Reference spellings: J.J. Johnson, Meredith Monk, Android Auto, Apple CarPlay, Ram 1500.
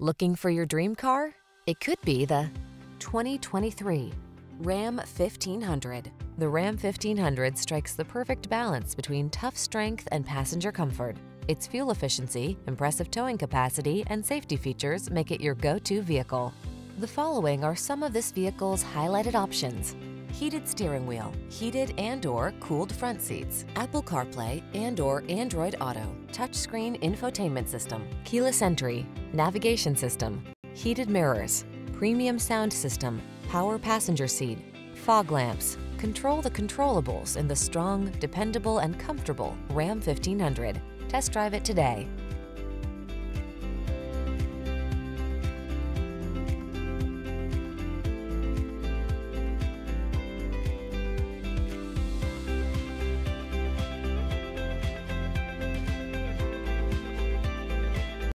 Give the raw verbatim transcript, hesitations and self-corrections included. Looking for your dream car? It could be the twenty twenty-three Ram fifteen hundred. The Ram fifteen hundred strikes the perfect balance between tough strength and passenger comfort. Its fuel efficiency, impressive towing capacity, and safety features make it your go-to vehicle. The following are some of this vehicle's highlighted options: heated steering wheel, heated and/or cooled front seats, Apple CarPlay and/or Android Auto, touchscreen infotainment system, keyless entry, navigation system, heated mirrors, premium sound system, power passenger seat, fog lamps. Control the controllables in the strong, dependable, and comfortable Ram fifteen hundred. Test drive it today.